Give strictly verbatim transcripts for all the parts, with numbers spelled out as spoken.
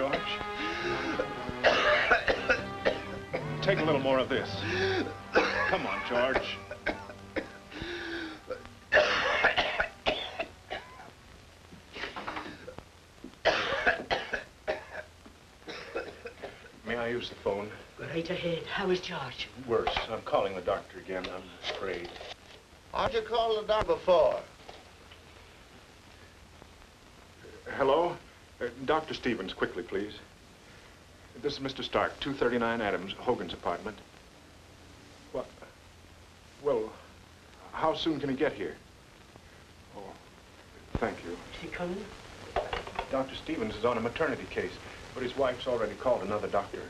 George. Take a little more of this. Come on, George. May I use the phone? Right ahead. How is George? Worse. I'm calling the doctor again, I'm afraid. How'd you call the doctor before? Hello? Uh, Doctor Stevens, quickly, please. This is Mister Stark, two thirty-nine Adams, Hogan's apartment. What? Well, how soon can he get here? Oh, thank you. Is he coming? Doctor Stevens is on a maternity case, but his wife's already called another doctor.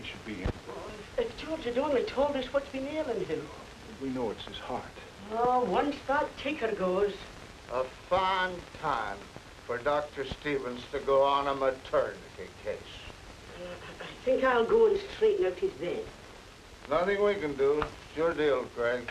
He should be in. Oh, if George had only told us what's been ailing him. We know it's his heart. Oh, once that taker goes. A fine time for Doctor Stevens to go on a maternity case. I think I'll go and straighten out his bed. Nothing we can do. It's your deal, Craig.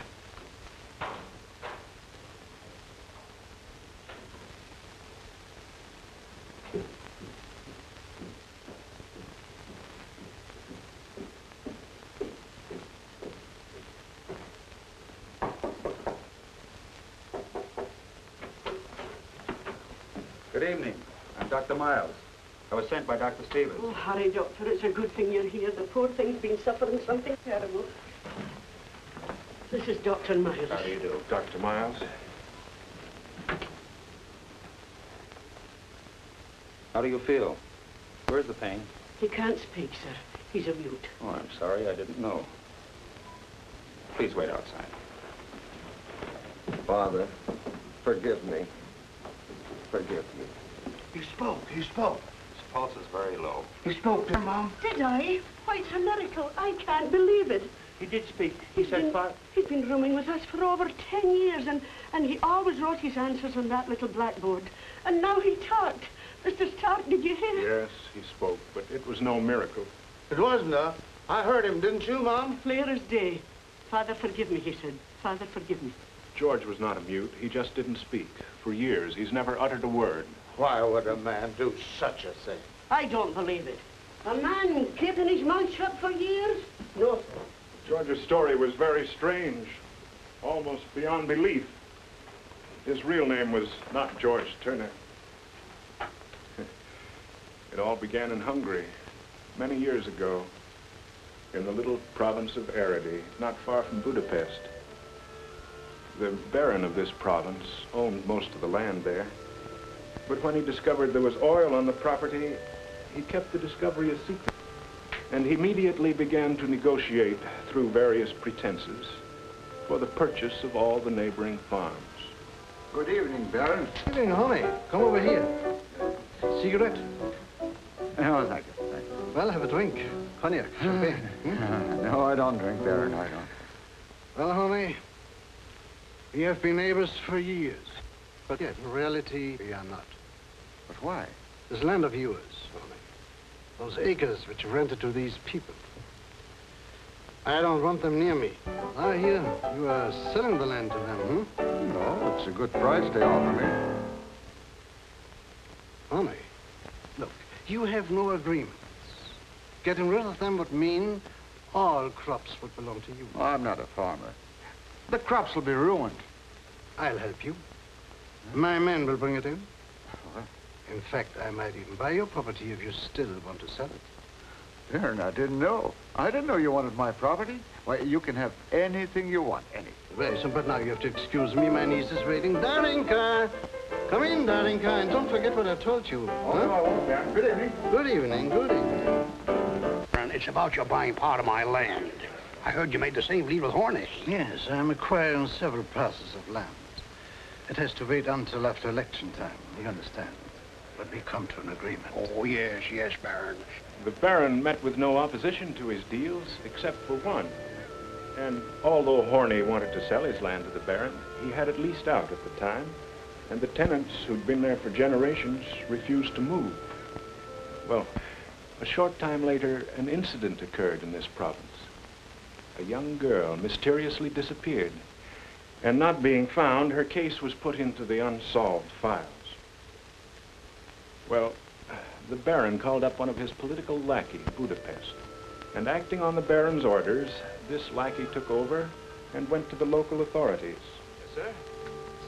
Good evening. I'm Doctor Miles. I was sent by Doctor Stevens. Oh, hurry, Doctor. It's a good thing you're here. The poor thing's been suffering something terrible. This is Doctor Miles. How do you do, Doctor Miles? How do you feel? Where's the pain? He can't speak, sir. He's a mute. Oh, I'm sorry. I didn't know. Please wait outside. Father, forgive me. Forgive me. He spoke. He spoke. His pulse is very low. He spoke to her, Mom. Did I? Why, it's a miracle. I can't believe it. He did speak. He he's said been, five. He'd been rooming with us for over ten years, and, and he always wrote his answers on that little blackboard. And now he talked. Mister Stark, did you hear? Yes, he spoke, but it was no miracle. It wasn't, uh. I heard him, didn't you, Mom? Clear as day. Father, forgive me, he said. Father, forgive me. George was not a mute. He just didn't speak. For years, he's never uttered a word. Why would a man do such a thing? I don't believe it. A man keeping his mouth shut for years? No. George's story was very strange, almost beyond belief. His real name was not George Turner. It all began in Hungary, many years ago, in the little province of Araday, not far from Budapest. The baron of this province owned most of the land there. But when he discovered there was oil on the property, he kept the discovery a secret. And he immediately began to negotiate through various pretenses for the purchase of all the neighboring farms. Good evening, Baron. Good evening, honey. Come over here. Cigarette? No, thank you. Thank you. Well, have a drink. Cognac, champagne. Hmm? No, I don't drink, Baron. I don't. Well, honey. We have been neighbors for years, but yet in reality we are not. But why? This land of yours, only. Those acres which you rented to these people. I don't want them near me. I hear you are selling the land to them, hmm? No, it's a good price they offer me. Honey, look, you have no agreements. Getting rid of them would mean all crops would belong to you. I'm not a farmer. The crops will be ruined. I'll help you. My men will bring it in. What? In fact, I might even buy your property if you still want to sell it. Baron, I didn't know. I didn't know you wanted my property. Why, you can have anything you want, anything. Well, so, but now you have to excuse me. My niece is waiting. Darinka! Come in, Darinka, and don't forget what I told you. Oh, huh? No, I won't, Baron. Good evening. Good evening, good evening. Baron, it's about your buying part of my land. I heard you made the same deal with Horney. Yes, I'm acquiring several parcels of land. It has to wait until after election time, you understand. But we come to an agreement. Oh, yes, yes, Baron. The Baron met with no opposition to his deals, except for one. And although Horney wanted to sell his land to the Baron, he had it leased out at the time, and the tenants who'd been there for generations refused to move. Well, a short time later, an incident occurred in this province. A young girl mysteriously disappeared, and not being found, her case was put into the unsolved files. Well, the Baron called up one of his political lackeys, Budapest. And acting on the Baron's orders, this lackey took over and went to the local authorities. Yes, sir?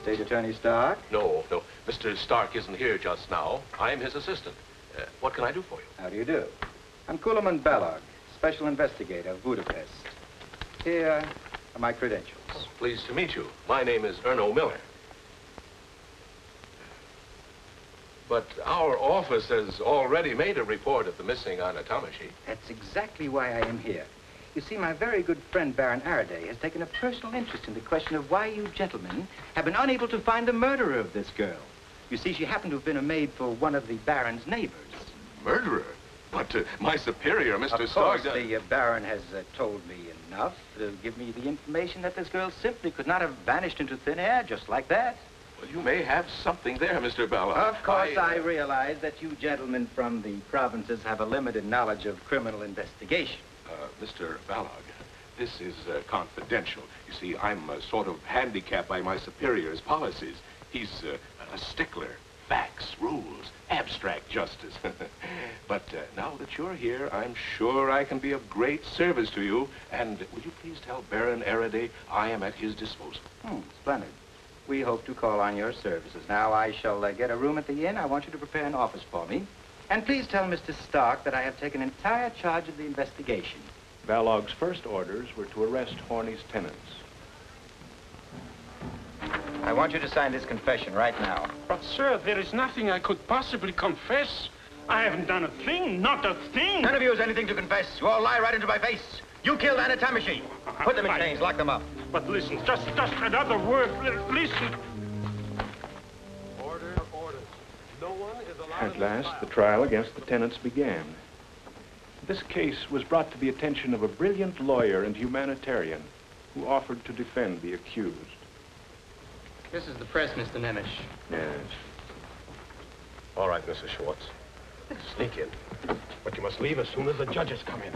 State Attorney Stark? No, no. Mister Stark isn't here just now. I'm his assistant. Uh, what can I do for you? How do you do? I'm Kálmán Balog, Special Investigator of Budapest. Here are my credentials. Oh, pleased to meet you. My name is Ernő Miller. But our office has already made a report of the missing Anna Tomashi. That's exactly why I am here. You see, my very good friend Baron Araday has taken a personal interest in the question of why you gentlemen have been unable to find the murderer of this girl. You see, she happened to have been a maid for one of the Baron's neighbors. Murderer? But uh, my superior, Mister Stark... Of course, the uh, Baron has uh, told me enough to give me the information that this girl simply could not have vanished into thin air just like that. Well, you may have something there, Mister Balog. Of course, I, uh... I realize that you gentlemen from the provinces have a limited knowledge of criminal investigation. Uh, Mister Balog, this is uh, confidential. You see, I'm uh, sort of handicapped by my superior's policies. He's uh, a stickler. Facts, rules, abstract justice. But uh, now that you're here, I'm sure I can be of great service to you. And would you please tell Baron Araday I am at his disposal? Hmm, splendid. We hope to call on your services. Now, I shall uh, get a room at the inn. I want you to prepare an office for me. And please tell Mister Stark that I have taken entire charge of the investigation. Balog's first orders were to arrest Horney's tenants. I want you to sign this confession right now. But, sir, there is nothing I could possibly confess. I haven't done a thing, not a thing. None of you has anything to confess. You all lie right into my face. You killed Anna Tomashi. Put them in chains, lock them up. But listen, just, just another word. Listen. Order, order. No one is allowed. At last, the trial against the tenants began. This case was brought to the attention of a brilliant lawyer and humanitarian who offered to defend the accused. This is the press, Mister Nemesh. Yes. All right, Missus Schwartz. Sneak in. But you must leave as soon as the judges come in.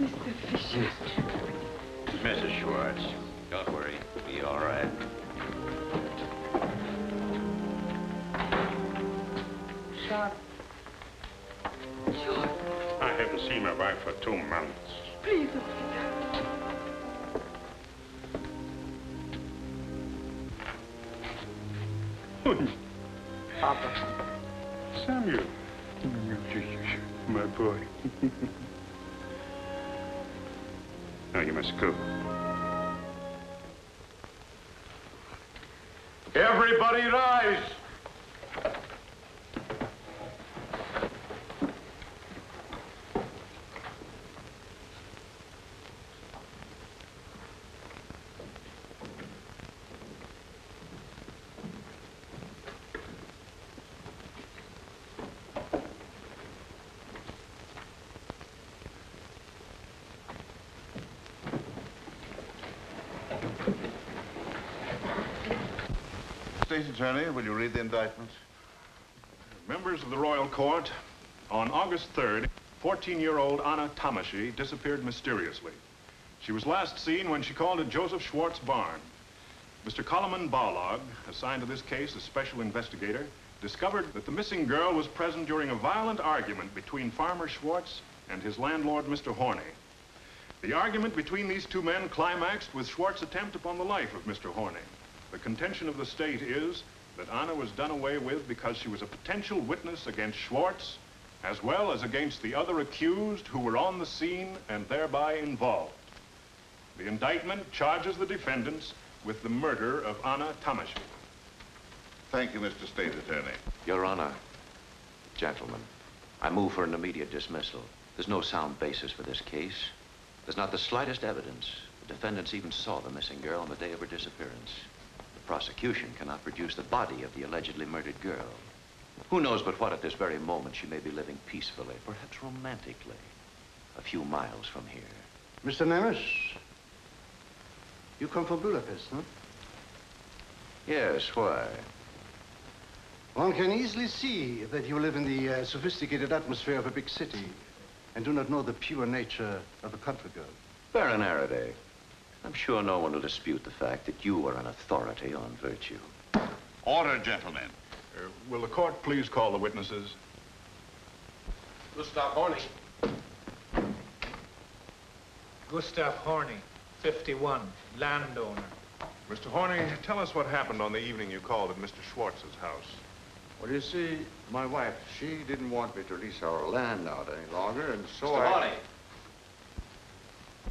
Mister Fisher. Missus Schwartz, don't worry. It'll be all right. Sharp. George. I haven't seen my wife for two months. Please, Ophelia. Oh. Papa. Samuel. My boy. Now you must go. Everybody rise. State Attorney, will you read the indictment? Members of the Royal Court, on August third, fourteen-year-old Anna Tomashi disappeared mysteriously. She was last seen when she called at Joseph Schwartz barn. Mister Kálmán Balog, assigned to this case as special investigator, discovered that the missing girl was present during a violent argument between Farmer Schwartz and his landlord, Mister Horney. The argument between these two men climaxed with Schwartz's attempt upon the life of Mister Horney. The contention of the state is that Anna was done away with because she was a potential witness against Schwartz, as well as against the other accused who were on the scene and thereby involved. The indictment charges the defendants with the murder of Anna Tomashi. Thank you, Mister State Attorney. Your Honor, gentlemen, I move for an immediate dismissal. There's no sound basis for this case. There's not the slightest evidence. The defendants even saw the missing girl on the day of her disappearance. Prosecution cannot produce the body of the allegedly murdered girl. Who knows but what at this very moment she may be living peacefully, perhaps romantically, a few miles from here. Mister Nemesh, you come from Budapest, huh? Yes, why? One can easily see that you live in the uh, sophisticated atmosphere of a big city and do not know the pure nature of a country girl. Baron Araday, I'm sure no one will dispute the fact that you are an authority on virtue. Order, gentlemen. Uh, will the court please call the witnesses? Gustav Horney. Gustav Horney, fifty-one, landowner. Mister Horney, tell us what happened on the evening you called at Mister Schwartz's house. Well, you see, my wife, she didn't want me to lease our land out any longer, and so Mister I... Mister Horney!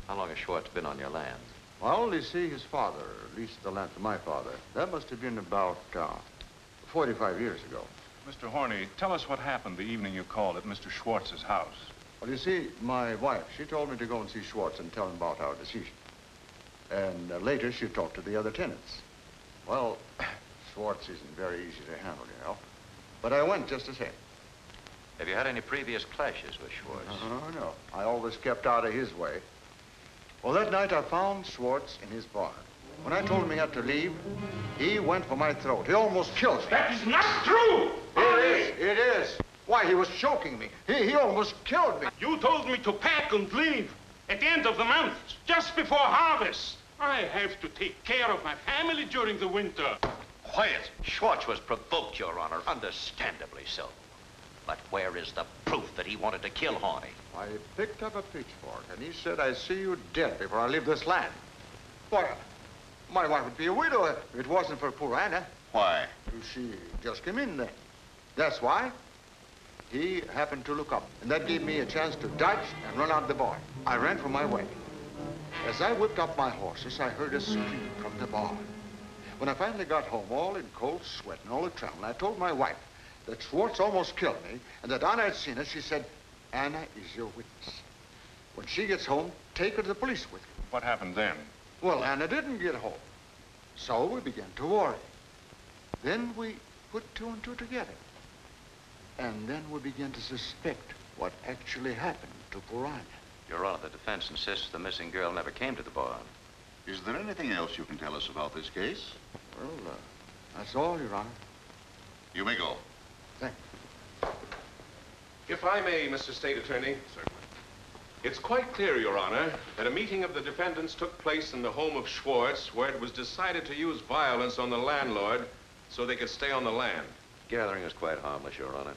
How long has Schwartz been on your land? Well, you see, his father leased the land to my father. That must have been about uh, forty-five years ago. Mister Horney, tell us what happened the evening you called at Mister Schwartz's house. Well, you see, my wife, she told me to go and see Schwartz and tell him about our decision. And uh, later, she talked to the other tenants. Well, Schwartz isn't very easy to handle, you know. But I went just the same. Have you had any previous clashes with Schwartz? Uh, no, no. I always kept out of his way. Well, that night I found Schwartz in his barn. When I told him he had to leave, he went for my throat. He almost killed me. That is not true! It is, it is. Why, he was choking me. He, he almost killed me. You told me to pack and leave at the end of the month, just before harvest. I have to take care of my family during the winter. Quiet. Schwartz was provoked, Your Honor, understandably so. But where is the proof that he wanted to kill Horney? I picked up a pitchfork, and he said, I see you dead before I leave this land. Why, my wife would be a widow if it wasn't for poor Anna. Why? She just came in then. That's why. He happened to look up, and that gave me a chance to dodge and run out the barn. I ran for my way. As I whipped up my horses, I heard a scream from the barn. When I finally got home, all in cold sweat and all a tremble, I told my wife that Schwartz almost killed me, and that Anna had seen it. She said, Anna is your witness. When she gets home, take her to the police with you. What happened then? Well, Anna didn't get home. So we began to worry. Then we put two and two together. And then we began to suspect what actually happened to poor Anna. Your Honor, the defense insists the missing girl never came to the barn. Is there anything else you can tell us about this case? Well, uh, that's all, Your Honor. You may go. Thanks. If I may, Mister State Attorney. Certainly. It's quite clear, Your Honor, that a meeting of the defendants took place in the home of Schwartz, where it was decided to use violence on the landlord so they could stay on the land. Gathering is quite harmless, Your Honor.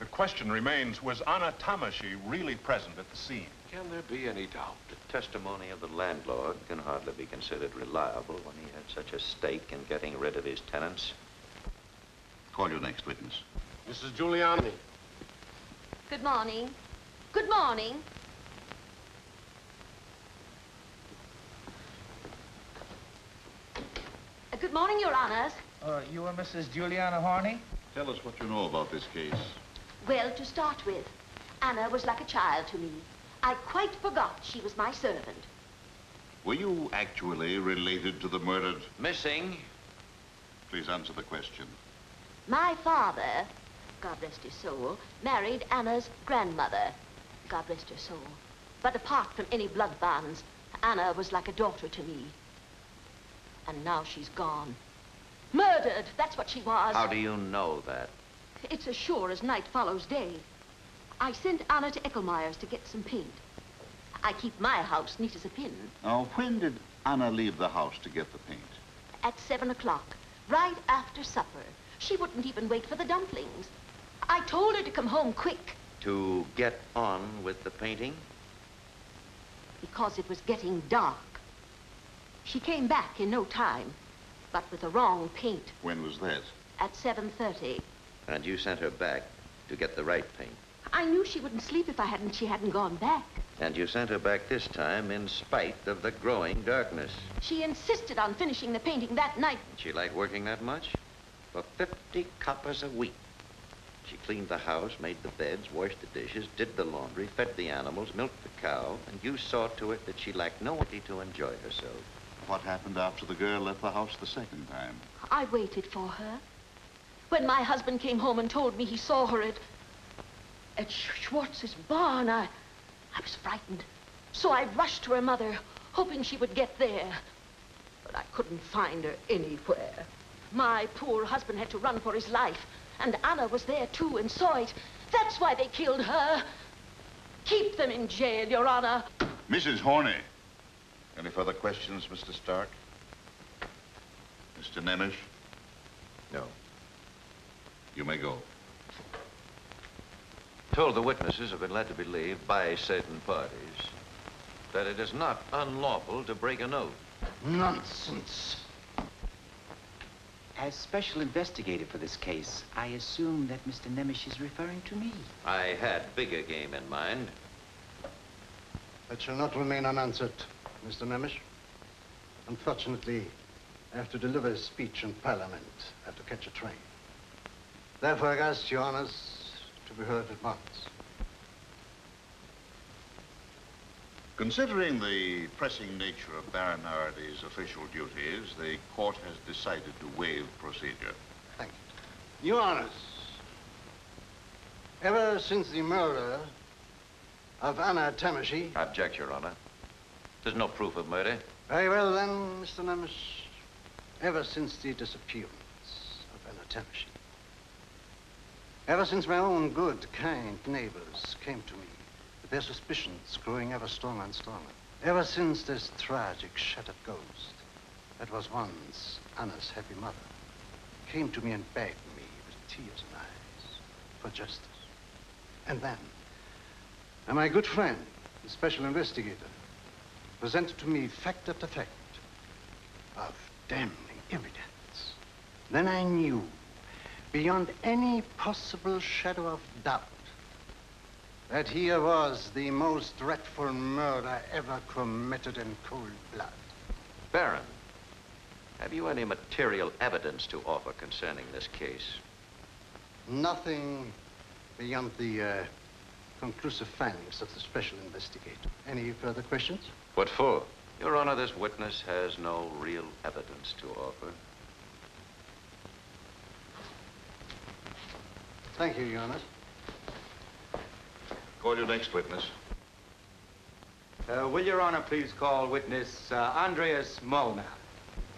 The question remains, was Anna Tomashi really present at the scene? Can there be any doubt? The testimony of the landlord can hardly be considered reliable when he had such a stake in getting rid of his tenants. Call your next witness. Missus Giuliani. Good morning. Good morning. Uh, good morning, Your Honors. Uh, you are Missus Juliana Horney? Tell us what you know about this case. Well, to start with, Anna was like a child to me. I quite forgot she was my servant. Were you actually related to the murdered? Missing. Please answer the question. My father, God rest his soul, married Anna's grandmother. God rest her soul. But apart from any blood bonds, Anna was like a daughter to me. And now she's gone. Murdered, that's what she was. How do you know that? It's as sure as night follows day. I sent Anna to Eckelmeyer's to get some paint. I keep my house neat as a pin. Now, when did Anna leave the house to get the paint? At seven o'clock, right after supper. She wouldn't even wait for the dumplings. I told her to come home quick. To get on with the painting? Because it was getting dark. She came back in no time, but with the wrong paint. When was that? At seven thirty. And you sent her back to get the right paint? I knew she wouldn't sleep if I hadn't, she hadn't gone back. And you sent her back this time in spite of the growing darkness? She insisted on finishing the painting that night. Did she like working that much? For fifty coppers a week. She cleaned the house, made the beds, washed the dishes, did the laundry, fed the animals, milked the cow, and you saw to it that she lacked no ability to enjoy herself. What happened after the girl left the house the second time? I waited for her. When my husband came home and told me he saw her at, at Schwartz's barn, I, I was frightened. So I rushed to her mother, hoping she would get there. But I couldn't find her anywhere. My poor husband had to run for his life, and Anna was there too and saw it. That's why they killed her. Keep them in jail, Your Honor. Missus Horney, Any further questions, Mister Stark? Mister Nemesh? No. You may go. Told the witnesses have been led to believe by certain parties that it is not unlawful to break an oath. Nonsense. As special investigator for this case, I assume that Mister Nemesh is referring to me. I had bigger game in mind. That shall not remain unanswered, Mister Nemesh. Unfortunately, I have to deliver a speech in Parliament. I have to catch a train. Therefore, I ask your honors to be heard at once. Considering the pressing nature of Baron Araday's official duties, the court has decided to waive procedure. Thank you. Your honors, ever since the murder of Anna Tomashi... I object, Your Honor. There's no proof of murder. Very well, then, Mister Nemesh. Ever since the disappearance of Anna Tomashi, ever since my own good, kind neighbors came to me, with their suspicions growing ever stronger and stronger, ever since this tragic, shattered ghost that was once Anna's happy mother came to me and begged me with tears and eyes for justice. And then, and my good friend, the special investigator, presented to me fact after fact of damning evidence. Then I knew, beyond any possible shadow of doubt, that here was the most dreadful murder ever committed in cold blood. Baron, have you any material evidence to offer concerning this case? Nothing beyond the uh, conclusive findings of the special investigator. Any further questions? What for? Your Honor, this witness has no real evidence to offer. Thank you, Your Honor. Call your next witness. Uh, will Your Honor please call witness uh, Andreas Molnar?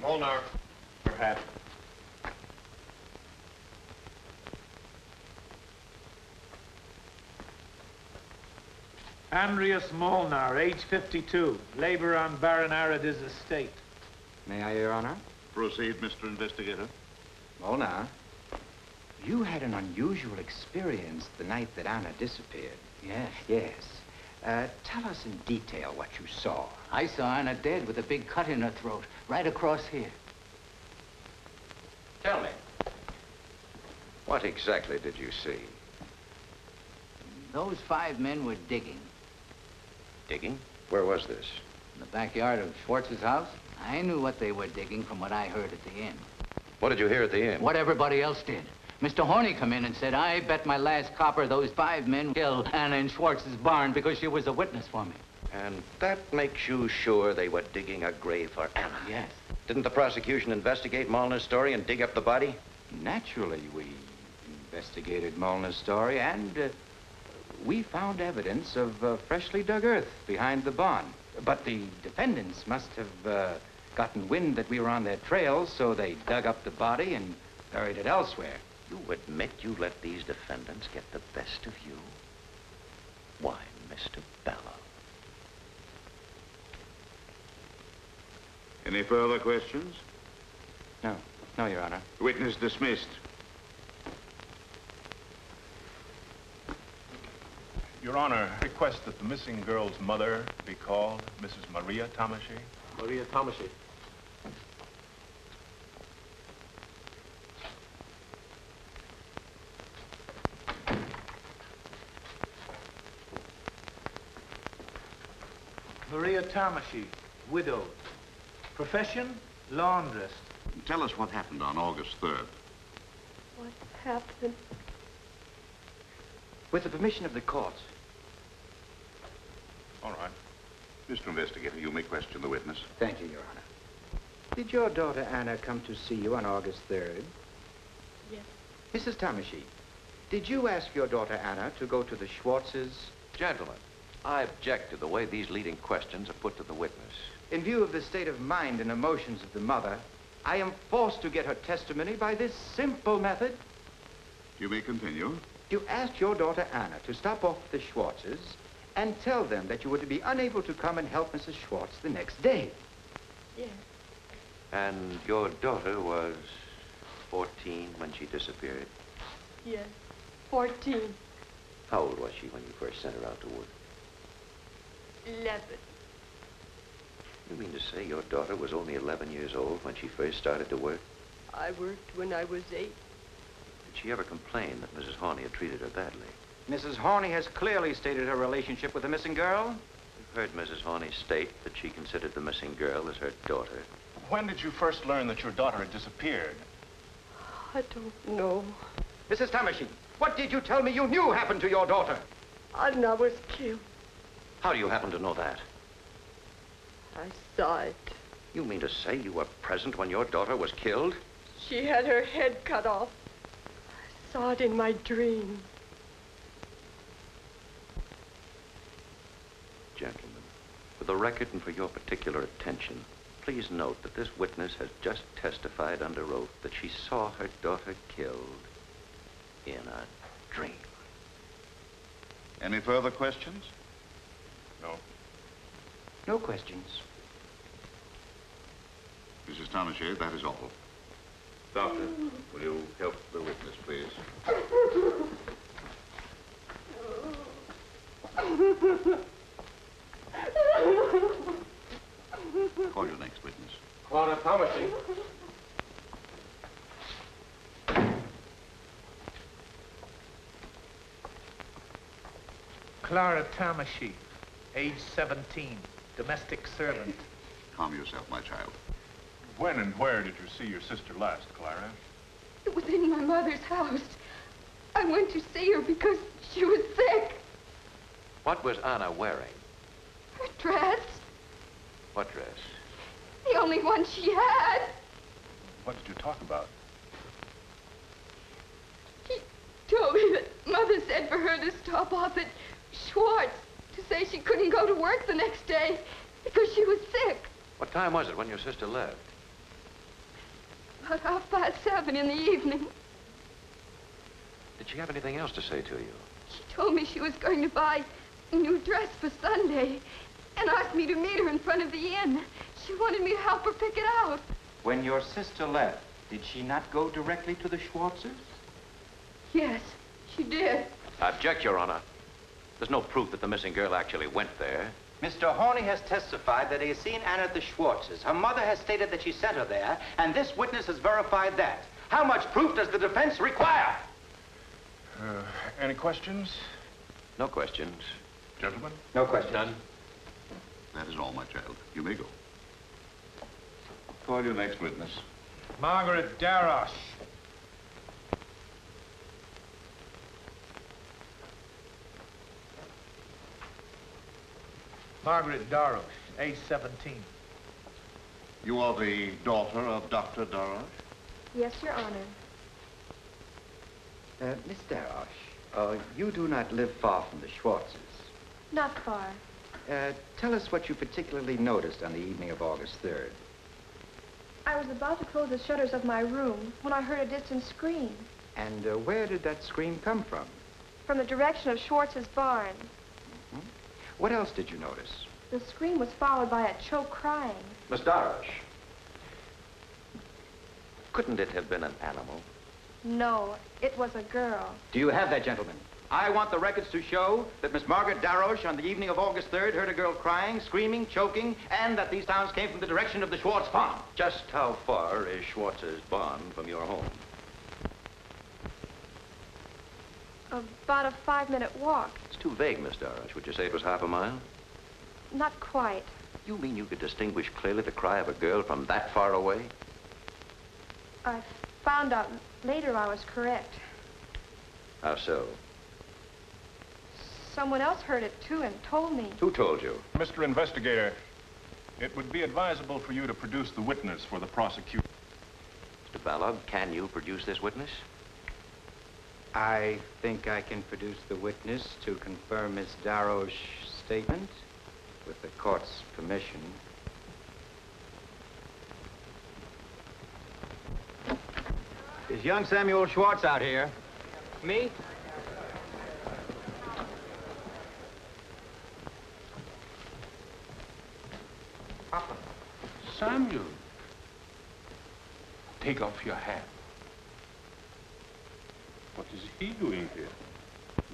Molnar. Perhaps. Andreas Molnar, age fifty-two, labor on Baron Araday's estate. May I, Your Honor? Proceed, Mister Investigator. Molnar, you had an unusual experience the night that Anna disappeared. Yes, yes. Uh, tell us in detail what you saw. I saw Anna dead with a big cut in her throat, right across here. Tell me, what exactly did you see? Those five men were digging. Digging? Where was this? In the backyard of Schwartz's house. I knew what they were digging from what I heard at the end. What did you hear at the end? What everybody else did. Mister Horney come in and said, I bet my last copper those five men killed Anna in Schwartz's barn because she was a witness for me. And that makes you sure they were digging a grave for Anna? Yes. Didn't the prosecution investigate Molnar's story and dig up the body? Naturally, we investigated Molnar's story and... Uh, we found evidence of uh, freshly dug earth behind the barn. But the defendants must have uh, gotten wind that we were on their trail, so they dug up the body and buried it elsewhere. You admit you let these defendants get the best of you? Why, Mister Balog? Any further questions? No. No, Your Honor. Witness dismissed. Your Honor, request that the missing girl's mother be called, Missus Maria Tomashi. Maria Tomashi. Maria Tomashi, widowed. Profession, laundress. Tell us what happened on August third. What happened? With the permission of the court. All right. Mister Investigator, you may question the witness. Thank you, Your Honor. Did your daughter Anna come to see you on August third? Yes. Missus Tomashi, did you ask your daughter Anna to go to the Schwartz's? Gentlemen, I object to the way these leading questions are put to the witness. In view of the state of mind and emotions of the mother, I am forced to get her testimony by this simple method. You may continue. You asked your daughter Anna to stop off at the Schwartz's and tell them that you were to be unable to come and help Missus Schwartz the next day. Yes. And your daughter was fourteen when she disappeared? Yes, fourteen. How old was she when you first sent her out to work? Eleven. You mean to say your daughter was only eleven years old when she first started to work? I worked when I was eight. Did she ever complain that Missus Horney had treated her badly? Missus Horney has clearly stated her relationship with the missing girl. You've heard Missus Horney state that she considered the missing girl as her daughter. When did you first learn that your daughter had disappeared? I don't know. Missus Tomashi, what did you tell me you knew happened to your daughter? Anna was killed. How do you happen to know that? I saw it. You mean to say you were present when your daughter was killed? She had her head cut off. I saw it in my dream. Gentlemen, for the record and for your particular attention, please note that this witness has just testified under oath that she saw her daughter killed in a dream. Any further questions? No. No questions. Missus Tomashi, that is all. Doctor, will you help the witness, please? Call your next witness. Clara Tomashi. Clara Tomashi, age seventeen, domestic servant. Calm yourself, my child. When and where did you see your sister last, Clara? It was in my mother's house. I went to see her because she was sick. What was Anna wearing? Her dress. What dress? The only one she had. What did you talk about? She told me that Mother said for her to stop off at Schwartz to say she couldn't go to work the next day because she was sick. What time was it when your sister left? About half past seven in the evening. Did she have anything else to say to you? She told me she was going to buy a new dress for Sunday and asked me to meet her in front of the inn. She wanted me to help her pick it out. When your sister left, did she not go directly to the Schwartzes? Yes, she did. I object, Your Honor. There's no proof that the missing girl actually went there. Mister Horney has testified that he has seen Anna at the Schwartzes. Her mother has stated that she sent her there, and this witness has verified that. How much proof does the defense require? Uh, any questions? No questions. Gentlemen? No questions. None. That is all, my child. You may go. Call your next witness. Margaret Darrosh. Margaret Darrosh, age seventeen. You are the daughter of Doctor Darrosh? Yes, Your Honor. Uh, Miss Darrosh, uh, you do not live far from the Schwartzes. Not far. Uh, tell us what you particularly noticed on the evening of August third. I was about to close the shutters of my room when I heard a distant scream. And uh, where did that scream come from? From the direction of Schwartz's barn. Mm-hmm. What else did you notice? The scream was followed by a choke crying. Miss Darrosh, couldn't it have been an animal? No, it was a girl. Do you have that, gentleman? I want the records to show that Miss Margaret Darrosh on the evening of August third heard a girl crying, screaming, choking, and that these sounds came from the direction of the Schwartz barn. Just how far is Schwartz's barn from your home? About a five-minute walk. It's too vague, Miss Darrosh. Would you say it was half a mile? Not quite. You mean you could distinguish clearly the cry of a girl from that far away? I found out later I was correct. How so? Someone else heard it, too, and told me. Who told you? Mister Investigator, it would be advisable for you to produce the witness for the prosecution. Mister Balog, can you produce this witness? I think I can produce the witness to confirm Miss Darrosh's statement with the court's permission. Is young Samuel Schwartz out here? Me? Samuel, take off your hat. What is he doing here?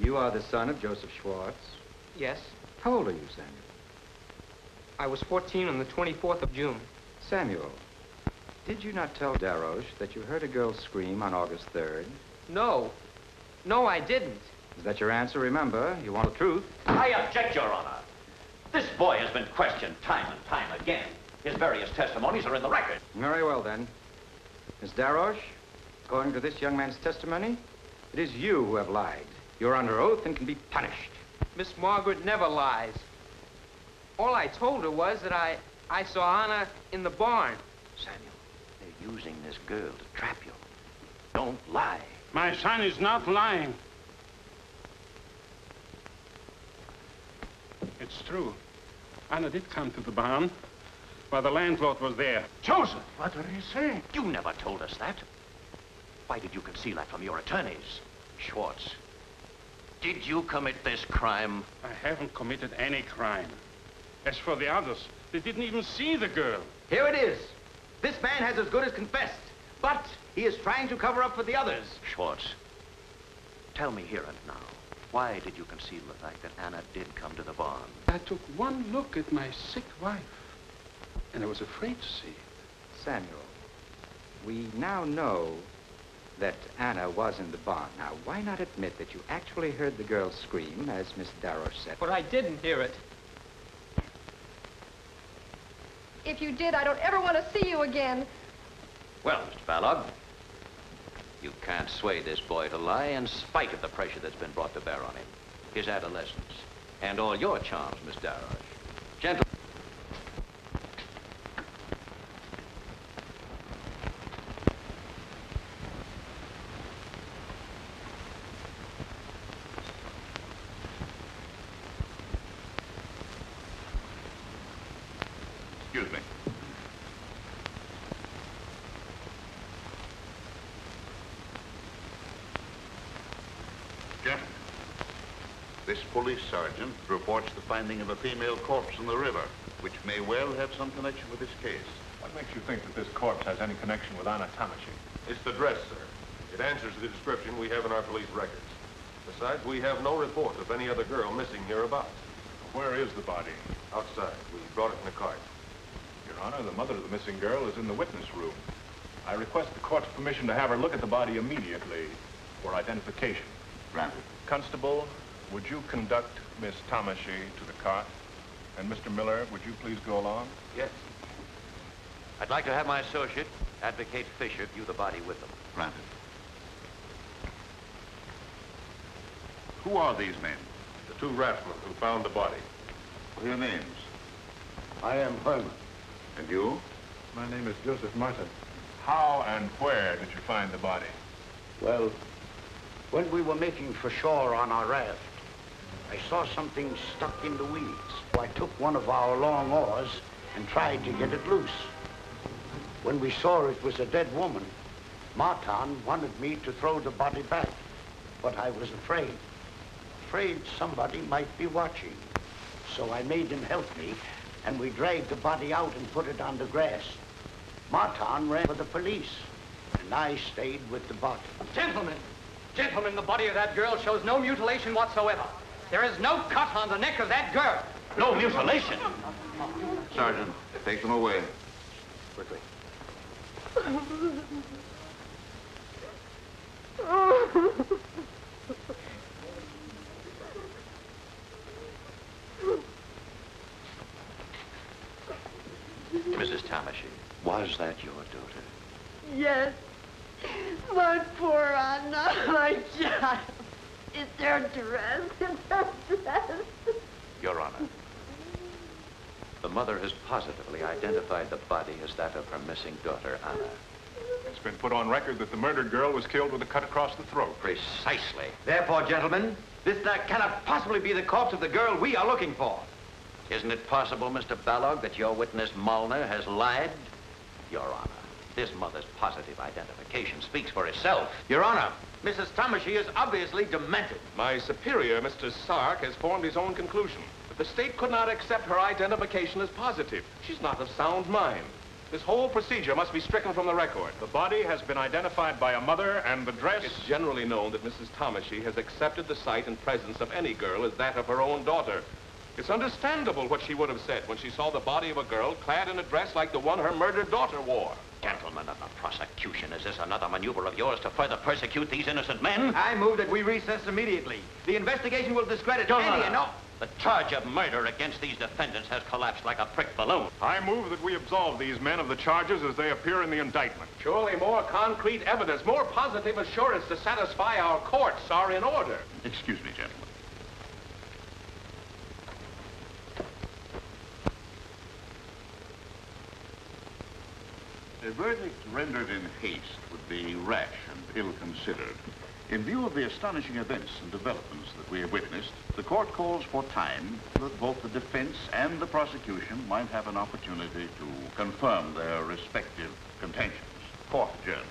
You are the son of Joseph Schwartz. Yes. How old are you, Samuel? I was fourteen on the twenty-fourth of June. Samuel, did you not tell Darrosh that you heard a girl scream on August third? No. No, I didn't. Is that your answer? Remember, you want the truth. I object, Your Honor. This boy has been questioned time and time again. His various testimonies are in the record. Very well, then. Miss Darrosh, according to this young man's testimony, it is you who have lied. You're under oath and can be punished. Miss Margaret never lies. All I told her was that I, I saw Anna in the barn. Samuel, they're using this girl to trap you. Don't lie. My son is not lying. It's true. Anna did come to the barn while the landlord was there. Joseph! What are you saying? You never told us that. Why did you conceal that from your attorneys? Schwartz, did you commit this crime? I haven't committed any crime. As for the others, they didn't even see the girl. Here it is. This man has as good as confessed, but he is trying to cover up for the others. Schwartz, tell me here and now. Why did you conceal the fact that Anna did come to the barn? I took one look at my sick wife, and I was afraid to see it. Samuel, we now know that Anna was in the barn. Now, why not admit that you actually heard the girl scream, as Miss Darrosh said? But I didn't hear it. If you did, I don't ever want to see you again. Well, Mister Balog, you can't sway this boy to lie in spite of the pressure that's been brought to bear on him, his adolescence, and all your charms, Miss Darrosh. Gentlemen. Excuse me. This police sergeant reports the finding of a female corpse in the river, which may well have some connection with this case. What makes you think that this corpse has any connection with Anna Tomashi? It's the dress, sir. It answers the description we have in our police records. Besides, we have no report of any other girl missing hereabouts. Where is the body? Outside. We brought it in a cart. Your Honor, the mother of the missing girl is in the witness room. I request the court's permission to have her look at the body immediately for identification. Granted. Constable, would you conduct Miss Tomashi to the cart? And Mister Miller, would you please go along? Yes. I'd like to have my associate, Advocate Fisher, view the body with them. Granted. Who are these men? The two raftsmen who found the body. What are your names? I am Herman. And you? My name is Joseph Martin. How and where did you find the body? Well, when we were making for shore on our raft, I saw something stuck in the weeds, so I took one of our long oars and tried to get it loose. When we saw it was a dead woman, Márton wanted me to throw the body back, but I was afraid. Afraid somebody might be watching. So I made him help me, and we dragged the body out and put it on the grass. Márton ran for the police, and I stayed with the body. Gentlemen! Gentlemen, the body of that girl shows no mutilation whatsoever. There is no cut on the neck of that girl. No mutilation? Sergeant, take them away. Quickly. Missus Tomashi, was that your daughter? Yes. My poor Anna, my child. It's their dress, it's their dress. Your Honor, the mother has positively identified the body as that of her missing daughter, Anna. It's been put on record that the murdered girl was killed with a cut across the throat. Precisely. Therefore, gentlemen, this that cannot possibly be the corpse of the girl we are looking for. Isn't it possible, Mister Balog, that your witness, Molnar, has lied? Your Honor, this mother's positive identification speaks for itself. Your Honor, Missus Tomashi is obviously demented. My superior, Mister Stark, has formed his own conclusion. But the state could not accept her identification as positive. She's not of sound mind. This whole procedure must be stricken from the record. The body has been identified by a mother and the dress... It's generally known that Missus Tomashi has accepted the sight and presence of any girl as that of her own daughter. It's understandable what she would have said when she saw the body of a girl clad in a dress like the one her murdered daughter wore. Gentlemen of the prosecution, is this another maneuver of yours to further persecute these innocent men? I move that we recess immediately. The investigation will discredit Your any and all... The charge of murder against these defendants has collapsed like a prick balloon. I move that we absolve these men of the charges as they appear in the indictment. Surely more concrete evidence, more positive assurance to satisfy our courts are in order. Excuse me, gentlemen. A verdict rendered in haste would be rash and ill-considered. In view of the astonishing events and developments that we have witnessed, the court calls for time that both the defense and the prosecution might have an opportunity to confirm their respective contentions. Court adjourned.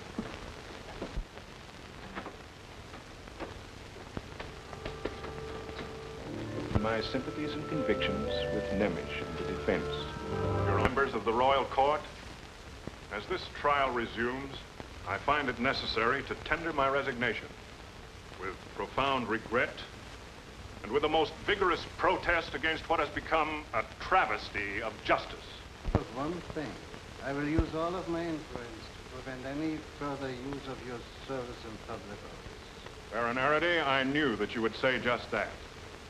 My sympathies and convictions with Nemesh and the defense. Your members of the Royal Court, as this trial resumes, I find it necessary to tender my resignation. With profound regret, and with the most vigorous protest against what has become a travesty of justice. But one thing, I will use all of my influence to prevent any further use of your service in public office. Baron Araday, I knew that you would say just that.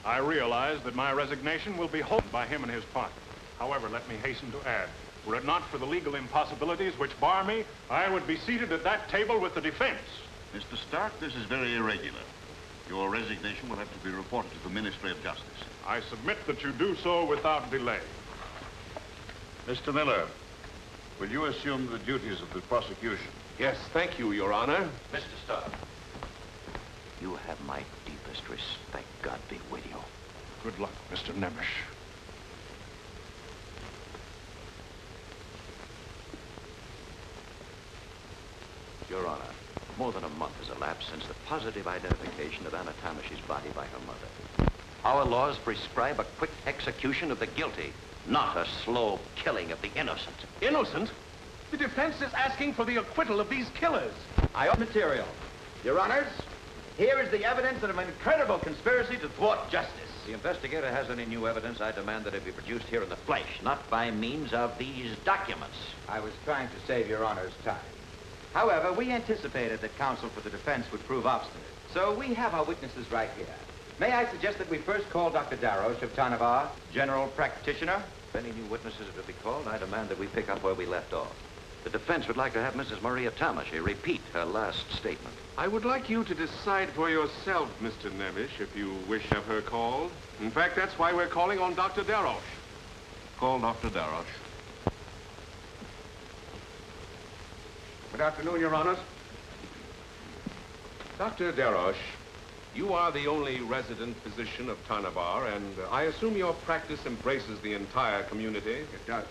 I realize that my resignation will be holden by him and his partner. However, let me hasten to add, were it not for the legal impossibilities which bar me, I would be seated at that table with the defense. Mister Stark, this is very irregular. Your resignation will have to be reported to the Ministry of Justice. I submit that you do so without delay. Mister Miller, will you assume the duties of the prosecution? Yes, thank you, Your Honor. Mister Stark, you have my deepest respect. God be with you. Good luck, Mister Nemesh. Your Honor, more than a month has elapsed since the positive identification of Anna Tomashi's body by her mother. Our laws prescribe a quick execution of the guilty, not a slow killing of the innocent. Innocent? The defense is asking for the acquittal of these killers. I own material. Your Honors, here is the evidence of an incredible conspiracy to thwart justice. The investigator has any new evidence. I demand that it be produced here in the flesh, not by means of these documents. I was trying to save Your Honor's time. However, we anticipated that counsel for the defense would prove obstinate, so we have our witnesses right here. May I suggest that we first call Doctor Darrosh of Tarnavár, general practitioner? If any new witnesses are to be called, I demand that we pick up where we left off. The defense would like to have Missus Maria Tomashi repeat her last statement. I would like you to decide for yourself, Mister Nemesh, if you wish to have her called. In fact, that's why we're calling on Doctor Darrosh. Call Doctor Darrosh. Good afternoon, Your Honors. Doctor Darrosh, you are the only resident physician of Tarnavár, and uh, I assume your practice embraces the entire community? It does.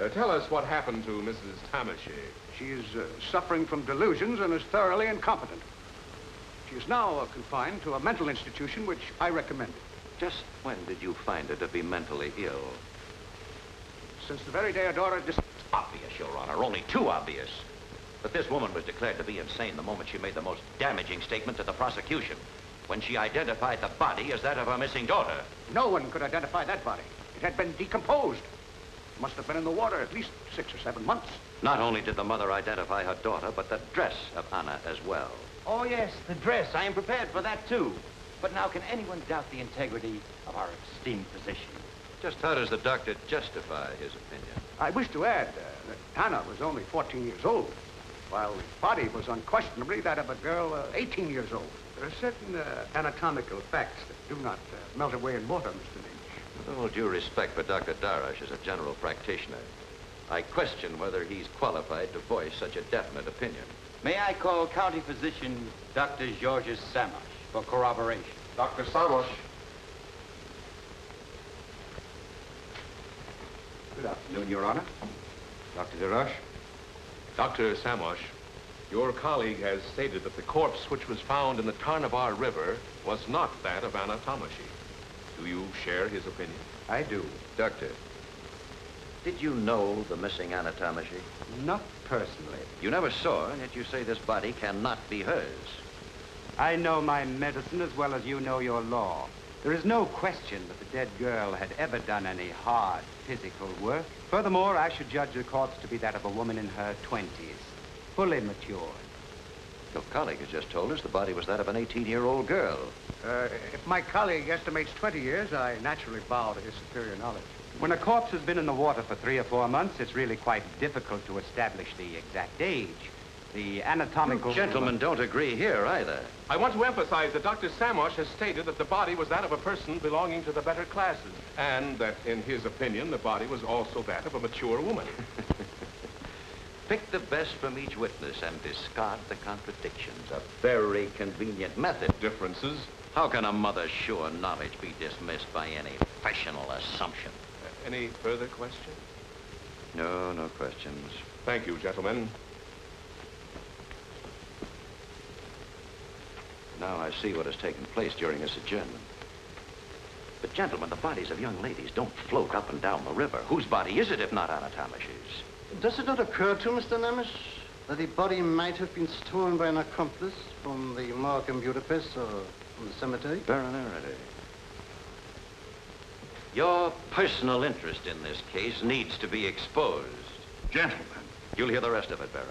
Uh, tell us what happened to Missus Tomashi. She is uh, suffering from delusions and is thoroughly incompetent. She is now uh, confined to a mental institution, which I recommend. Just when did you find her to be mentally ill? Since the very day Adora dis... It's obvious, Your Honor, only too obvious. But this woman was declared to be insane the moment she made the most damaging statement to the prosecution, when she identified the body as that of her missing daughter. No one could identify that body. It had been decomposed. It must have been in the water at least six or seven months. Not only did the mother identify her daughter, but the dress of Anna as well. Oh, yes, the dress. I am prepared for that, too. But now, can anyone doubt the integrity of our esteemed physician? Just how does the doctor justify his opinion? I wish to add uh, that Anna was only fourteen years old, while the body was unquestionably that of a girl uh, eighteen years old. There are certain uh, anatomical facts that do not uh, melt away in water, Mister Nemesh. With all due respect for Doctor Darrosh as a general practitioner, I question whether he's qualified to voice such a definite opinion. May I call county physician Doctor Georges Samosh for corroboration? Doctor Samosh. Good afternoon, Your Honor. Doctor Darrosh. Doctor Samosh, your colleague has stated that the corpse which was found in the Tarnavár River was not that of Anna Tomashi. Do you share his opinion? I do. Doctor, Did you know the missing Anna Tomashi? Not personally. You never saw her, yet you say this body cannot be hers. I know my medicine as well as you know your law. There is no question that the dead girl had ever done any hard physical work. Furthermore, I should judge the corpse to be that of a woman in her twenties, fully matured. Your colleague has just told us the body was that of an eighteen-year-old girl. Uh, if my colleague estimates twenty years, I naturally bow to his superior knowledge. When a corpse has been in the water for three or four months, it's really quite difficult to establish the exact age. The anatomical... You gentlemen don't agree here, either. I want to emphasize that Doctor Samosh has stated that the body was that of a person belonging to the better classes, and that, in his opinion, the body was also that of a mature woman. Pick the best from each witness and discard the contradictions. A very convenient method. Differences? How can a mother's sure knowledge be dismissed by any professional assumption? Uh, any further questions? No, no questions. Thank you, gentlemen. Now I see what has taken place during this adjournment. But, gentlemen, the bodies of young ladies don't float up and down the river. Whose body is it if not Anna Tomashi's? Does it not occur to Mister Nemesh that the body might have been stolen by an accomplice from the morgue in Budapest or from the cemetery? Baron Araday. Your personal interest in this case needs to be exposed. Gentlemen. You'll hear the rest of it, Baron.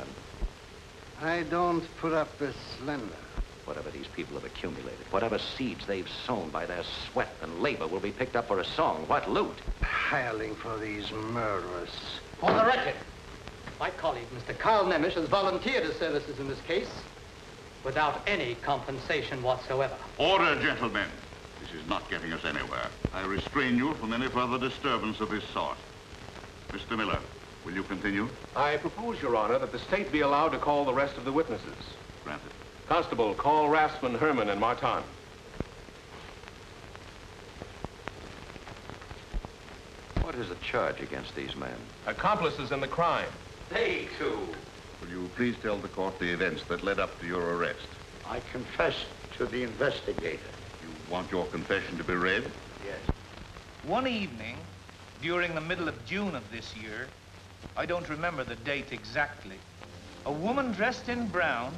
I don't put up with slander. Whatever these people have accumulated, whatever seeds they've sown by their sweat and labor will be picked up for a song. What loot? Hireling for these murderers. For the record, my colleague, Mister Carl Nemesh, has volunteered his services in this case without any compensation whatsoever. Order, gentlemen. This is not getting us anywhere. I restrain you from any further disturbance of this sort. Mister Miller, will you continue? I propose, Your Honor, that the state be allowed to call the rest of the witnesses. Granted. Constable, call Rassman, Herman, and Márton. What is the charge against these men? Accomplices in the crime. They, too. Will you please tell the court the events that led up to your arrest? I confess to the investigator. You want your confession to be read? Yes. One evening, during the middle of June of this year, I don't remember the date exactly, a woman dressed in brown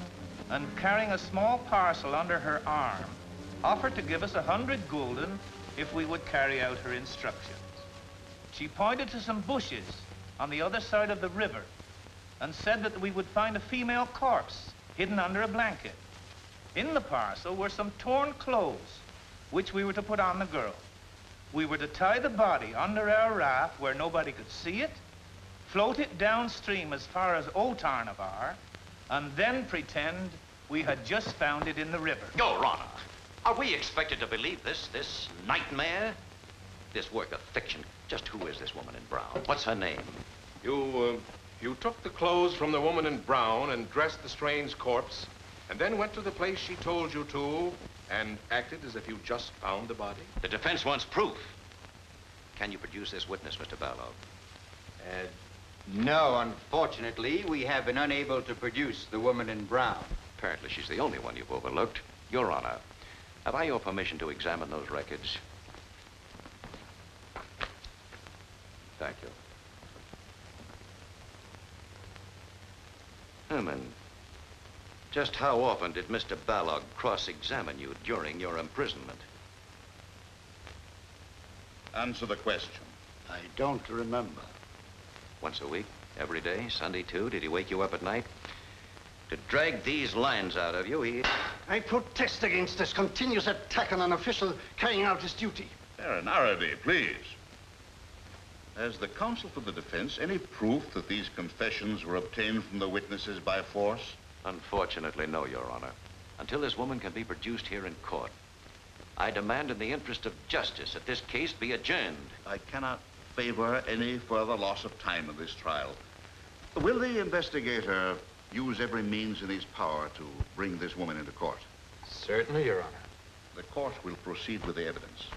and carrying a small parcel under her arm, offered to give us a hundred gulden if we would carry out her instructions. She pointed to some bushes on the other side of the river and said that we would find a female corpse hidden under a blanket. In the parcel were some torn clothes, which we were to put on the girl. We were to tie the body under our raft where nobody could see it, float it downstream as far as Ótarnavár, and then pretend we had just found it in the river. Your Honor, are we expected to believe this, this nightmare? This work of fiction? Just who is this woman in brown? What's her name? You, uh, you took the clothes from the woman in brown and dressed the strange corpse, and then went to the place she told you to and acted as if you just found the body? The defense wants proof. Can you produce this witness, Mister Balog? Uh, No, unfortunately, we have been unable to produce the woman in brown. Apparently, she's the only one you've overlooked. Your Honor, have I your permission to examine those records? Thank you. Herman, just how often did Mister Balog cross-examine you during your imprisonment? Answer the question. I don't remember. Once a week, every day, Sunday too. Did he wake you up at night? To drag these lines out of you, he... I protest against this continuous attack on an official carrying out his duty. Baron Araday, please. Has the counsel for the defense any proof that these confessions were obtained from the witnesses by force? Unfortunately, no, Your Honor. Until this woman can be produced here in court, I demand in the interest of justice that this case be adjourned. I cannot favor any further loss of time in this trial. Will the investigator use every means in his power to bring this woman into court? Certainly, Your Honor. The court will proceed with the evidence.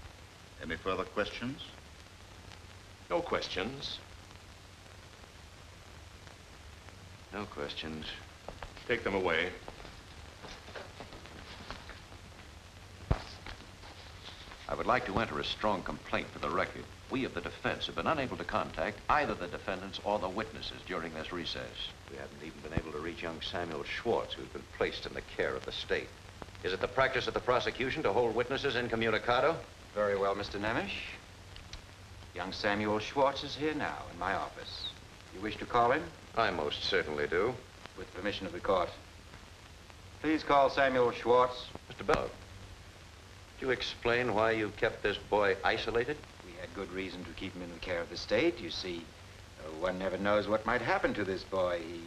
Any further questions? No questions. No questions. Take them away. I would like to enter a strong complaint for the record. we of the defense have been unable to contact either the defendants or the witnesses during this recess. We haven't even been able to reach young Samuel Schwartz, who's been placed in the care of the state. Is it the practice of the prosecution to hold witnesses incommunicado? Very well, Mister Nemesh. Young Samuel Schwartz is here now in my office. You wish to call him? I most certainly do. With permission of the court. Please call Samuel Schwartz. Mister Balog, do you explain why you kept this boy isolated? We had good reason to keep him in the care of the state. You see, uh, one never knows what might happen to this boy. He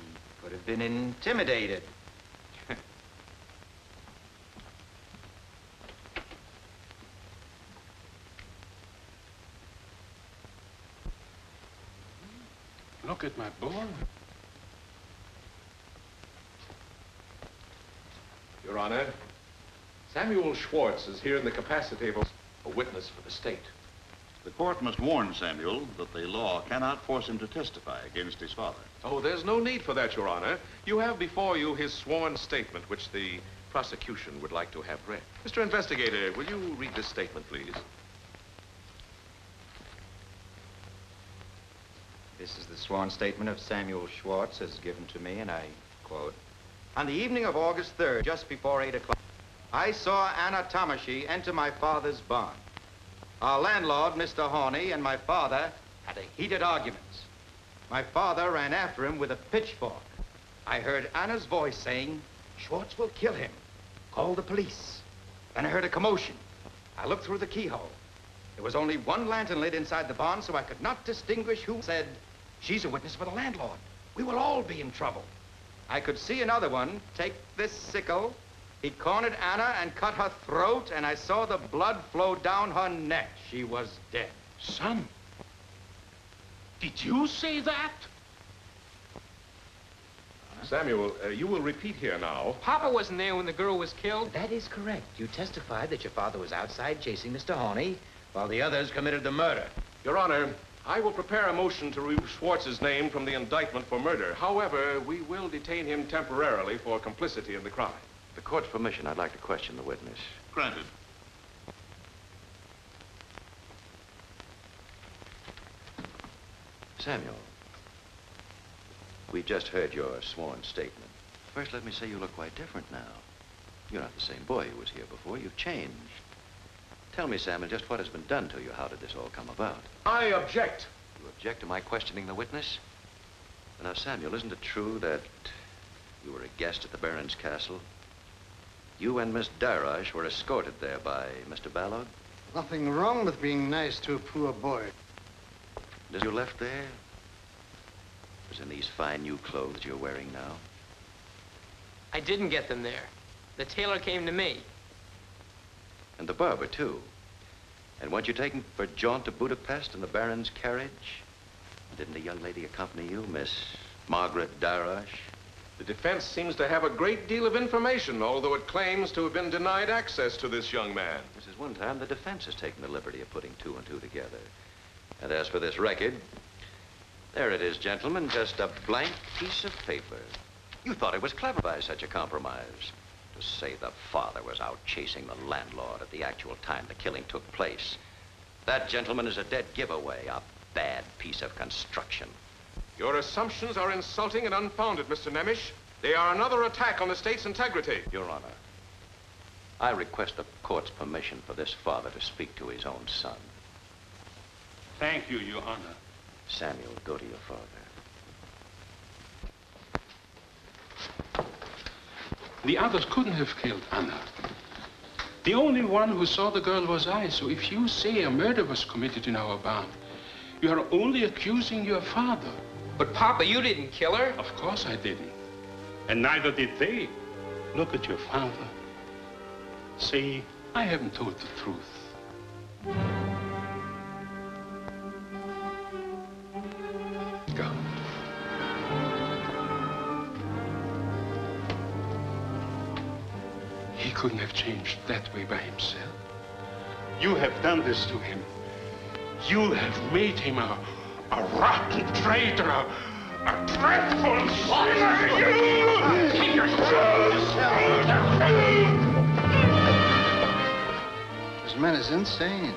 could have been intimidated. Look at my boy. Your Honor, Samuel Schwartz is here in the capacity of a witness for the state. The court must warn Samuel that the law cannot force him to testify against his father. Oh, there's no need for that, Your Honor. You have before you his sworn statement, which the prosecution would like to have read. Mister Investigator, will you read this statement, please? This is the sworn statement of Samuel Schwartz as given to me, and I quote, "On the evening of August third, just before eight o'clock, I saw Anna Tomashi enter my father's barn. Our landlord, Mister Horney, and my father had a heated argument. My father ran after him with a pitchfork. I heard Anna's voice saying, 'Schwartz will kill him. Call the police.' Then I heard a commotion. I looked through the keyhole. There was only one lantern lit inside the barn, so I could not distinguish who said, 'She's a witness for the landlord. We will all be in trouble.' I could see another one take this sickle. He cornered Anna and cut her throat, and I saw the blood flow down her neck. She was dead." Son, did you say that? Samuel, uh, you will repeat here now. Papa wasn't there when the girl was killed. That is correct. You testified that your father was outside chasing Mister Horney while the others committed the murder. Your Honor, I will prepare a motion to remove Schwartz's name from the indictment for murder. However, we will detain him temporarily for complicity in the crime. With the court's permission, I'd like to question the witness. Granted. Samuel, we've just heard your sworn statement. First, let me say you look quite different now. You're not the same boy who was here before. You've changed. Tell me, Samuel, just what has been done to you? How did this all come about? I object. You object to my questioning the witness? Now, Samuel, isn't it true that you were a guest at the Baron's castle? You and Miss Darrosh were escorted there by Mister Balog? Nothing wrong with being nice to a poor boy. And as you left there, it was in these fine new clothes you're wearing now. I didn't get them there. The tailor came to me. And the barber, too. And weren't you taken for a jaunt to Budapest in the Baron's carriage? Didn't a young lady accompany you, Miss Margaret Darrosh? The defense seems to have a great deal of information, although it claims to have been denied access to this young man. This is one time the defense has taken the liberty of putting two and two together. And as for this record, there it is, gentlemen, just a blank piece of paper. You thought it was clever by such a compromise. To say the father was out chasing the landlord at the actual time the killing took place. That, gentleman, is a dead giveaway, a bad piece of construction. Your assumptions are insulting and unfounded, Mister Nemesh. They are another attack on the state's integrity. Your Honor, I request the court's permission for this father to speak to his own son. Thank you, Your Honor. Samuel, go to your father. The others couldn't have killed Anna. The only one who saw the girl was I, so if you say a murder was committed in our barn, you are only accusing your father. But, Papa, you didn't kill her. Of course I didn't. And neither did they. Look at your father. Say, I haven't told the truth. Go. He couldn't have changed that way by himself. You have done this to him. You have made him a, a rotten traitor, a, a dreadful sinner. You! Take your shoes! This man is insane.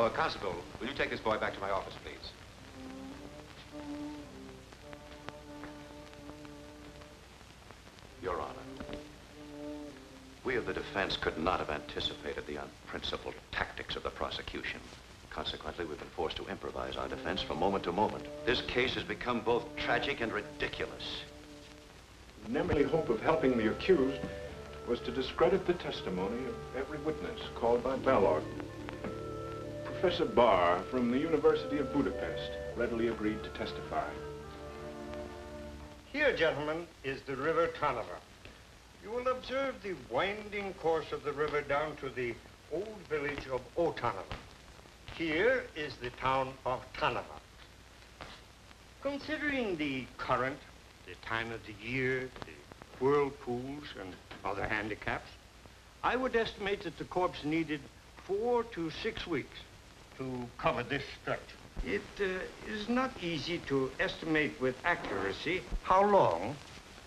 Oh, uh, Constable, will you take this boy back to my office, please? Your Honor, we of the defense could not have anticipated the unprincipled tactics of the prosecution. Consequently, we've been forced to improvise our defense from moment to moment. This case has become both tragic and ridiculous. The only hope of helping the accused was to discredit the testimony of every witness called by Balog. Professor Barr from the University of Budapest readily agreed to testify. Here, gentlemen, is the river Tarnavár. You will observe the winding course of the river down to the old village of Ótarnavár. Here is the town of Tarnavár. Considering the current, the time of the year, the whirlpools and other handicaps, I would estimate that the corpse needed four to six weeks to cover this stretch. It uh, is not easy to estimate with accuracy how long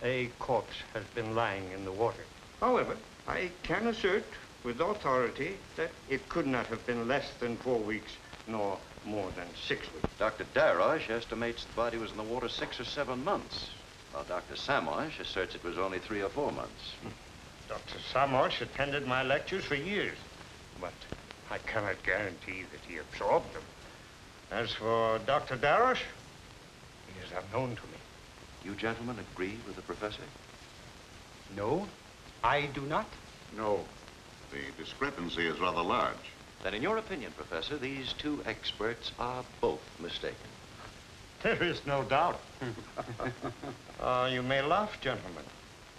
a corpse has been lying in the water. However, I can assert with authority that it could not have been less than four weeks, nor more than six weeks. Doctor Darrosh estimates the body was in the water six or seven months, while Doctor Samosh asserts it was only three or four months. Doctor Samosh attended my lectures for years, but I cannot guarantee that he absorbed them. As for Doctor Darrosh, he is unknown to me. You gentlemen agree with the professor? No, I do not. No, the discrepancy is rather large. Then in your opinion, Professor, these two experts are both mistaken. There is no doubt. uh, you may laugh, gentlemen,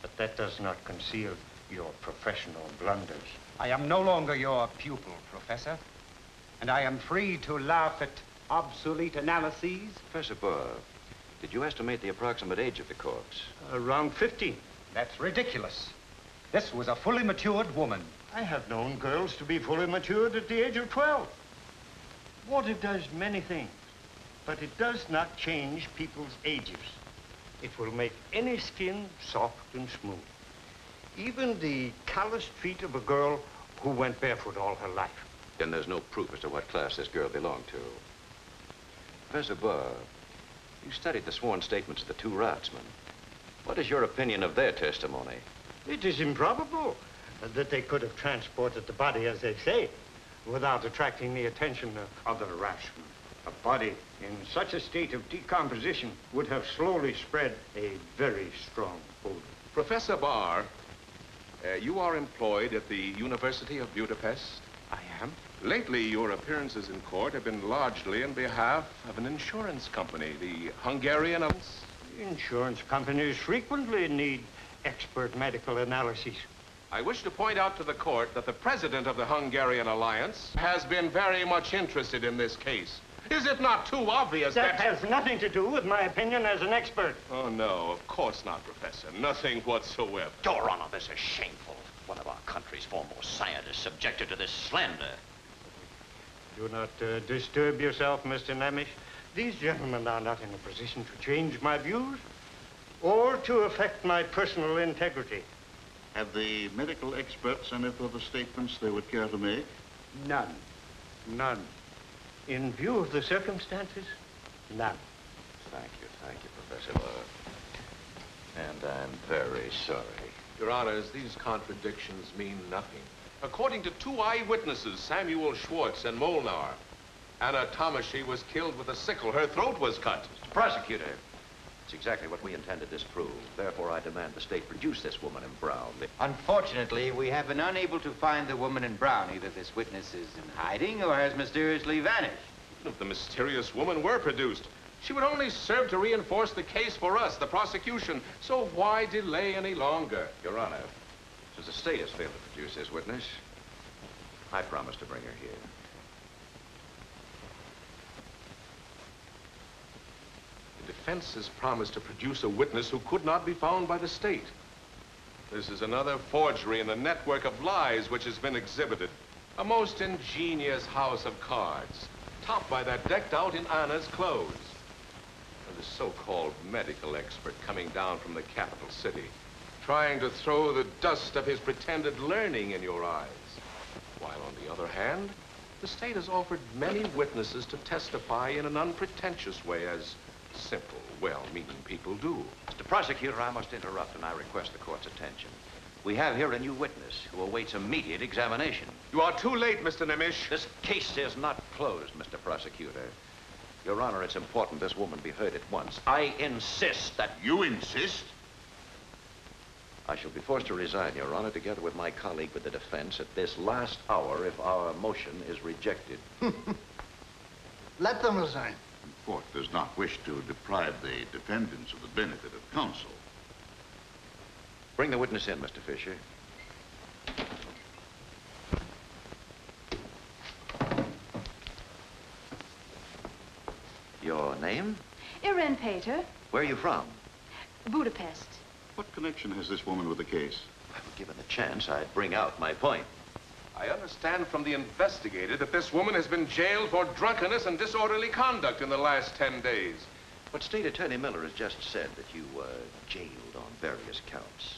but that does not conceal your professional blunders. I am no longer your pupil, Professor, and I am free to laugh at obsolete analyses. Professor Barr, did you estimate the approximate age of the corpse? Around fifteen. That's ridiculous. This was a fully matured woman. I have known girls to be fully matured at the age of twelve. Water does many things, but it does not change people's ages. It will make any skin soft and smooth. Even the calloused feet of a girl who went barefoot all her life. Then there's no proof as to what class this girl belonged to. Professor Barr, you studied the sworn statements of the two raftsmen. What is your opinion of their testimony? It is improbable that they could have transported the body, as they say, without attracting the attention of other raftsmen. A body in such a state of decomposition would have slowly spread a very strong odor. Professor Barr, uh, you are employed at the University of Budapest? I am. Lately, your appearances in court have been largely in behalf of an insurance company, the Hungarian... Insurance companies frequently need expert medical analyses. I wish to point out to the court that the president of the Hungarian Alliance has been very much interested in this case. Is it not too obvious that... That has nothing to do with my opinion as an expert. Oh, no, of course not, Professor. Nothing whatsoever. Your Honor, this is shameful. One of our country's foremost scientists subjected to this slander. Do not uh, disturb yourself, Mister Nemesh. These gentlemen are not in a position to change my views or to affect my personal integrity. Have the medical experts any further statements they would care to make? None. None. In view of the circumstances, none. Thank you, thank you, Professor Barr. And I'm very sorry. Your Honors, these contradictions mean nothing. According to two eyewitnesses, Samuel Schwartz and Molnar, Anna Tomashi was killed with a sickle. Her throat was cut. Mister Prosecutor, it's exactly what we intended to disprove. Therefore, I demand the state produce this woman in brown. Unfortunately, we have been unable to find the woman in brown. Either this witness is in hiding or has mysteriously vanished. If the mysterious woman were produced, she would only serve to reinforce the case for us, the prosecution. So why delay any longer? Your Honor, since the state has failed to produce this witness, I promise to bring her here. The defense has promised to produce a witness who could not be found by the state. This is another forgery in the network of lies which has been exhibited. A most ingenious house of cards, topped by that decked out in Anna's clothes. And the so-called medical expert coming down from the capital city, trying to throw the dust of his pretended learning in your eyes. While on the other hand, The state has offered many witnesses to testify in an unpretentious way, as simple, well-meaning people do. Mister Prosecutor, I must interrupt, and I request the court's attention. We have here a new witness who awaits immediate examination. You are too late, Mister Nemesh. This case is not closed, Mister Prosecutor. Your Honor, it's important this woman be heard at once. I insist that... You insist? I shall be forced to resign, Your Honor, together with my colleague with the defense at this last hour if our motion is rejected. Let them resign. The court does not wish to deprive the defendants of the benefit of counsel. Bring the witness in, Mister Fisher. Your name? Irén Pater. Where are you from? Budapest. What connection has this woman with the case? If I were given the chance, I'd bring out my point. I understand from the investigator that this woman has been jailed for drunkenness and disorderly conduct in the last ten days. But State Attorney Miller has just said that you were jailed on various counts.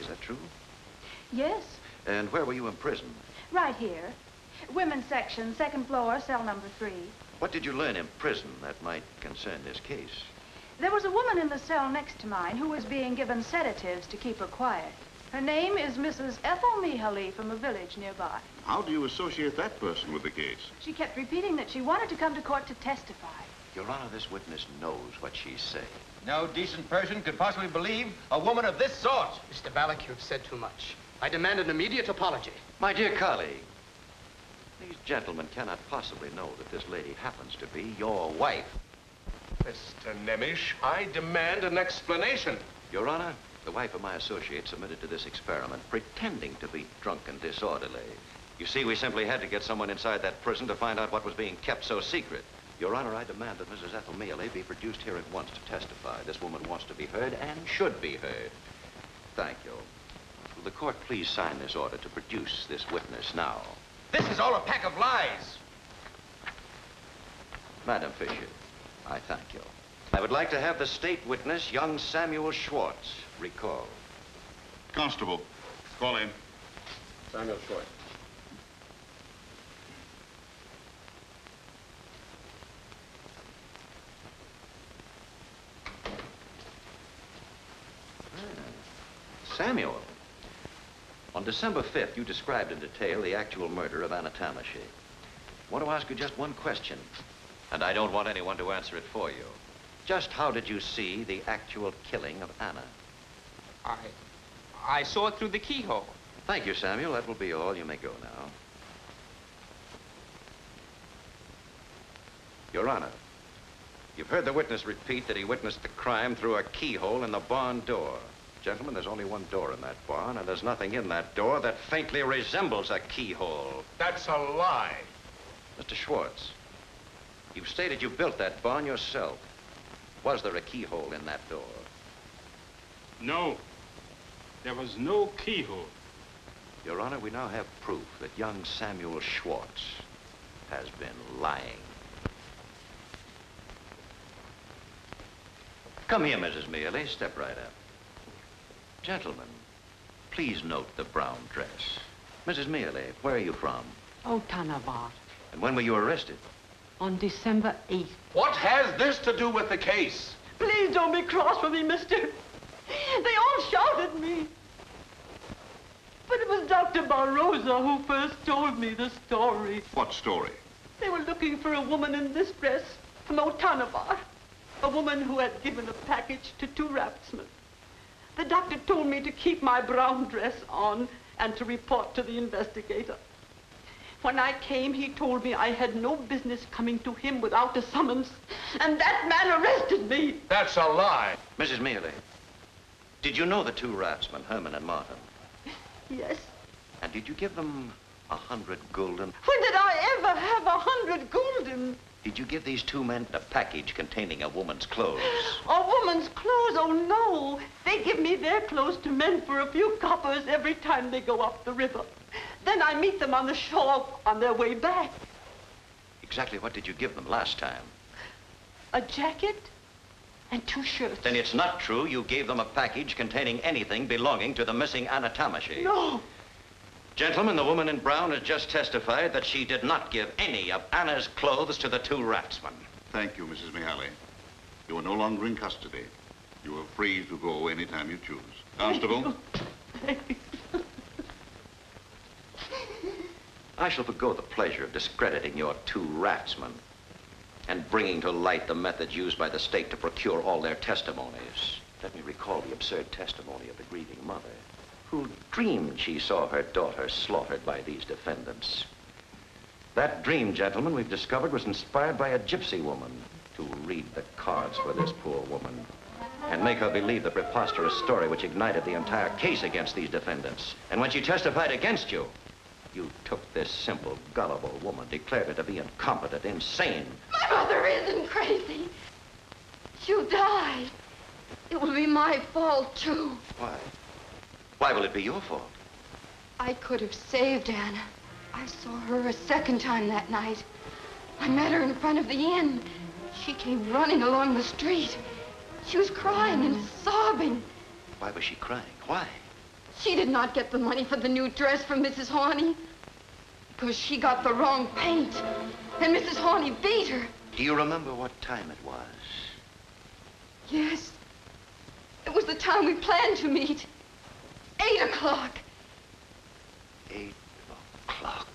Is that true? Yes. And where were you imprisoned? Right here. Women's section, second floor, cell number three. What did you learn in prison that might concern this case? There was a woman in the cell next to mine who was being given sedatives to keep her quiet. Her name is Missus Ethel Mihály from a village nearby. How do you associate that person with the case? She kept repeating that she wanted to come to court to testify. Your Honor, this witness knows what she's saying. No decent person could possibly believe a woman of this sort. Mister Balog, you've said too much. I demand an immediate apology. My dear colleague, these gentlemen cannot possibly know that this lady happens to be your wife. Mister Nemesh, I demand an explanation. Your Honor, the wife of my associate submitted to this experiment, pretending to be drunk and disorderly. You see, we simply had to get someone inside that prison to find out what was being kept so secret. Your Honor, I demand that Missus Ethel Mihály be produced here at once to testify. This woman wants to be heard and should be heard. Thank you. Will the court please sign this order to produce this witness now? This is all a pack of lies. Madam Fisher, I thank you. I would like to have the state witness, young Samuel Schwartz, recalled. Constable, call in. Samuel Schwartz. Ah, Samuel, on December fifth, you described in detail the actual murder of Anna Tomashi. I want to ask you just one question. And I don't want anyone to answer it for you. Just how did you see the actual killing of Anna? I... I saw it through the keyhole. Thank you, Samuel. That will be all. You may go now. Your Honor, you've heard the witness repeat that he witnessed the crime through a keyhole in the barn door. Gentlemen, there's only one door in that barn, and there's nothing in that door that faintly resembles a keyhole. That's a lie. Mister Schwartz, you've stated you built that barn yourself. Was there a keyhole in that door? No. There was no keyhole. Your Honor, we now have proof that young Samuel Schwartz has been lying. Come here, Missus Mihály. Step right up. Gentlemen, please note the brown dress. Missus Mihály, where are you from? Ótarnavár. And when were you arrested? On December eighth. What has this to do with the case? Please don't be cross with me, mister. They all shouted at me. But it was Doctor Barroza who first told me the story. What story? They were looking for a woman in this dress from Ótarnavár, a woman who had given a package to two raftsmen. The doctor told me to keep my brown dress on and to report to the investigator. When I came, he told me I had no business coming to him without a summons, and that man arrested me. That's a lie. Missus Mihály, did you know the two raftsmen, Herman and Márton? Yes. And did you give them a hundred gulden? When did I ever have a hundred gulden? Did you give these two men a package containing a woman's clothes? A woman's clothes? Oh, no. They give me their clothes to men for a few coppers every time they go up the river. Then I meet them on the shore on their way back. Exactly what did you give them last time? A jacket and two shirts. Then it's not true you gave them a package containing anything belonging to the missing Anna Tomashi. No. Gentlemen, the woman in brown has just testified that she did not give any of Anna's clothes to the two raftsmen. Thank you, Missus Mihály. You are no longer in custody. You are free to go any time you choose. Constable? I shall forego the pleasure of discrediting your two raftsmen and bringing to light the methods used by the state to procure all their testimonies. Let me recall the absurd testimony of the grieving mother, who dreamed she saw her daughter slaughtered by these defendants. That dream, gentlemen, we've discovered was inspired by a gypsy woman to read the cards for this poor woman and make her believe the preposterous story which ignited the entire case against these defendants. And when she testified against you, you took this simple, gullible woman, declared her to be incompetent, insane. My mother isn't crazy. She'll die. It will be my fault, too. Why? Why will it be your fault? I could have saved Anna. I saw her a second time that night. I met her in front of the inn. She came running along the street. She was crying and sobbing. Why was she crying? Why? She did not get the money for the new dress from Missus Horney because she got the wrong paint, and Missus Horney beat her. Do you remember what time it was? Yes. It was the time we planned to meet. Eight o'clock. Eight o'clock.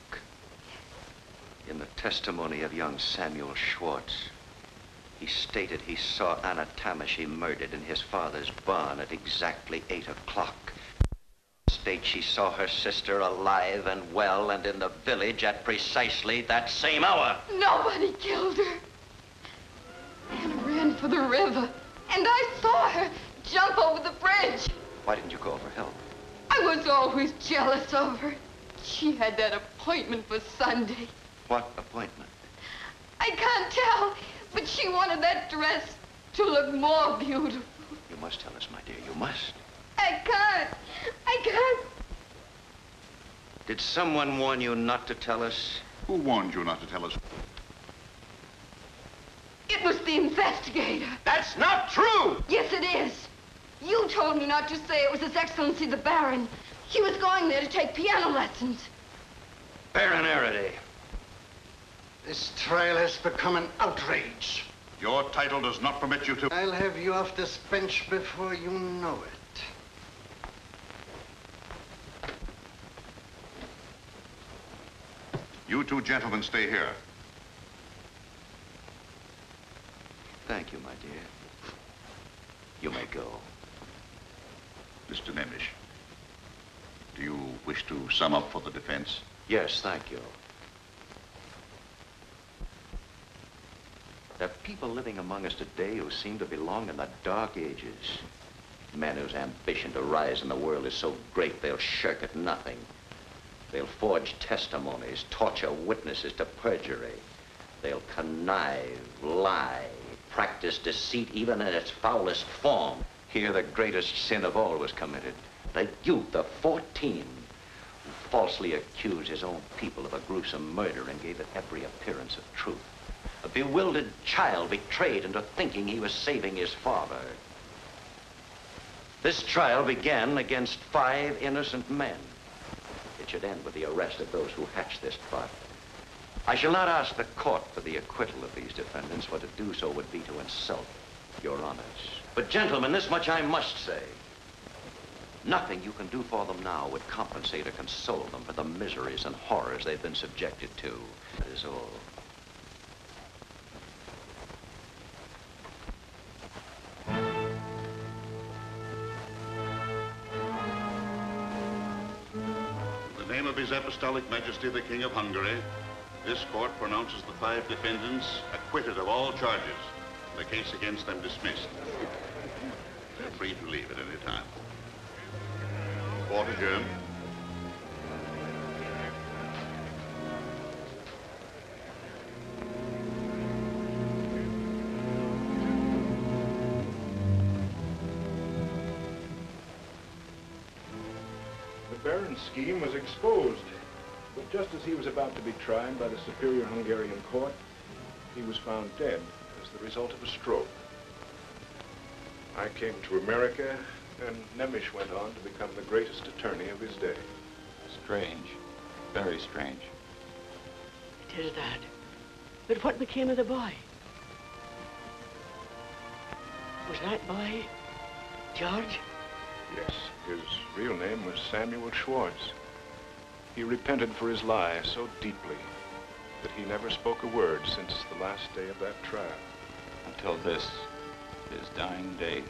In the testimony of young Samuel Schwartz, he stated he saw Anna Tomashi murdered in his father's barn at exactly eight o'clock. State she saw her sister alive and well and in the village at precisely that same hour. Nobody killed her. Anna ran for the river, and I saw her jump over the bridge. Why didn't you call for help? I was always jealous of her. She had that appointment for Sunday. What appointment? I can't tell, but she wanted that dress to look more beautiful. You must tell us, my dear, you must. I can't. I can't. Did someone warn you not to tell us? Who warned you not to tell us? It was the investigator. That's not true! Yes, it is. You told me not to say it was His Excellency the Baron. He was going there to take piano lessons. Baron Araday. This trial has become an outrage. Your title does not permit you to... I'll have you off this bench before you know it. You two gentlemen stay here. Thank you, my dear. You may go. Mister Nemesh, do you wish to sum up for the defense? Yes, thank you. There are people living among us today who seem to belong in the Dark Ages. Men whose ambition to rise in the world is so great they'll shirk at nothing. They'll forge testimonies, torture witnesses to perjury. They'll connive, lie, practice deceit even in its foulest form. Here the greatest sin of all was committed. The youth of fourteen who falsely accused his own people of a gruesome murder and gave it every appearance of truth. A bewildered child betrayed into thinking he was saving his father. This trial began against five innocent men. It should end with the arrest of those who hatched this plot. I shall not ask the court for the acquittal of these defendants, for to do so would be to insult your honors. But gentlemen, this much I must say. Nothing you can do for them now would compensate or console them for the miseries and horrors they've been subjected to. That is all. His Apostolic Majesty, the King of Hungary, this court pronounces the five defendants acquitted of all charges. The case against them dismissed. They're free to leave at any time. Court adjourned. Baron's scheme was exposed, but just as he was about to be tried by the superior Hungarian court, he was found dead as the result of a stroke. I came to America, and Nemesh went on to become the greatest attorney of his day. Strange. Very strange. It is that. But what became of the boy? Was that boy George? Yes. His real name was Samuel Schwartz. He repented for his lie so deeply that he never spoke a word since the last day of that trial. Until this, his dying day.